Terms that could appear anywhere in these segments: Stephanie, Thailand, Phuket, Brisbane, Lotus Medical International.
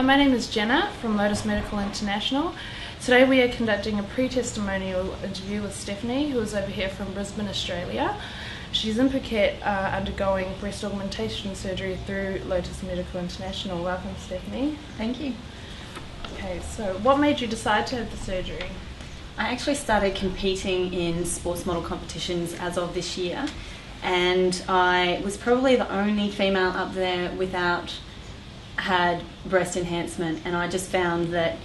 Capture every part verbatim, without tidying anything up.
Hi, my name is Jenna from Lotus Medical International. Today we are conducting a pre-testimonial interview with Stephanie, who is over here from Brisbane, Australia. She's in Phuket uh, undergoing breast augmentation surgery through Lotus Medical International. Welcome, Stephanie. Thank you. Okay, so what made you decide to have the surgery? I actually started competing in sports model competitions as of this year, and I was probably the only female up there without had breast enhancement, and I just found that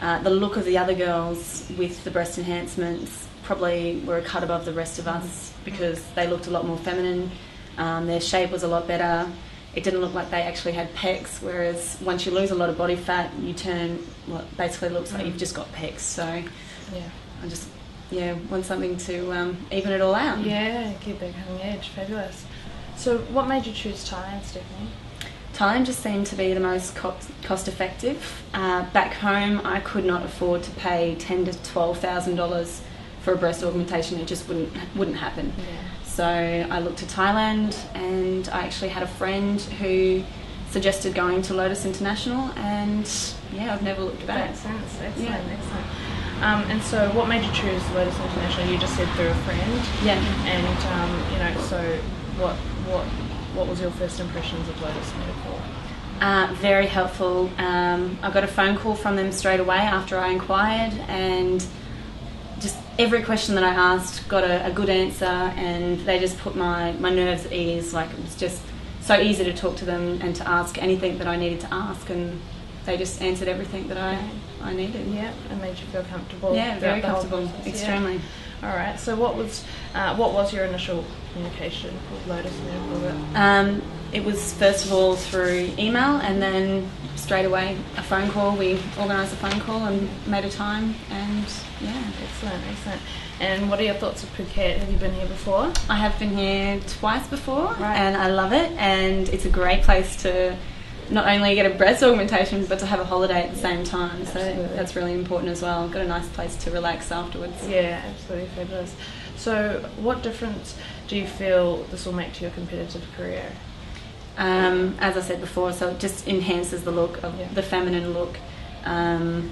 uh, the look of the other girls with the breast enhancements probably were a cut above the rest of us because they looked a lot more feminine, um, their shape was a lot better, it didn't look like they actually had pecs, whereas once you lose a lot of body fat you turn what well, basically looks like you've just got pecs. So yeah, I just yeah want something to um, even it all out. Yeah, keep that cutting edge. Fabulous. So what made you choose Thailand, Stephanie? Thailand just seemed to be the most cost effective. Uh, back home I could not afford to pay ten to twelve thousand dollars for a breast augmentation. It just wouldn't wouldn't happen. Yeah. So I looked to Thailand, and I actually had a friend who suggested going to Lotus International, and yeah, I've never looked back. Excellent, excellent, yeah. excellent. Um, and so, what made you choose Lotus International? You just said through a friend. Yeah. And um, you know, so what what. What was your first impressions of Lotus Medical? Uh, very helpful. Um, I got a phone call from them straight away after I inquired, and just every question that I asked got a, a good answer, and they just put my, my nerves at ease. Like, it was just so easy to talk to them and to ask anything that I needed to ask, and they just answered everything that I, I needed. Yeah, and made you feel comfortable. Yeah, very comfortable, extremely. Yeah. All right. So, what was uh, what was your initial communication with Lotus Medical? Um, it was first of all through email, and then straight away a phone call. We organised a phone call and made a time, and yeah, excellent, excellent. And what are your thoughts of Phuket? Have you been here before? I have been here twice before, right. And I love it. And it's a great place to not only get a breast augmentation but to have a holiday at the same time. Absolutely. So that's really important as well. Got a nice place to relax afterwards. Yeah, absolutely fabulous. So what difference do you feel this will make to your competitive career? Um, as I said before, so it just enhances the look of yeah. the feminine look, um,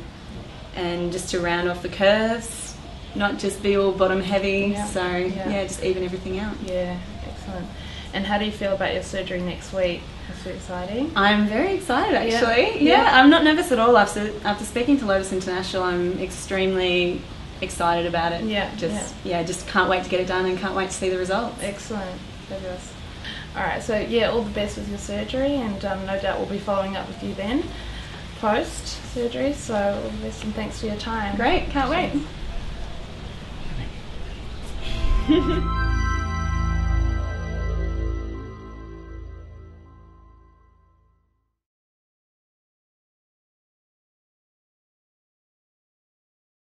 and just to round off the curves, not just be all bottom heavy. Yeah. So yeah. yeah, just even everything out. Yeah, excellent. And how do you feel about your surgery next week? That's very exciting. I'm very excited, actually. Yeah. yeah, I'm not nervous at all. After after speaking to Lotus International, I'm extremely excited about it. Yeah, just yeah. yeah, just can't wait to get it done and can't wait to see the results. Excellent, fabulous. All right, so yeah, all the best with your surgery, and um, no doubt we'll be following up with you then post surgery. So all the best, and thanks for your time. Great, can't wait.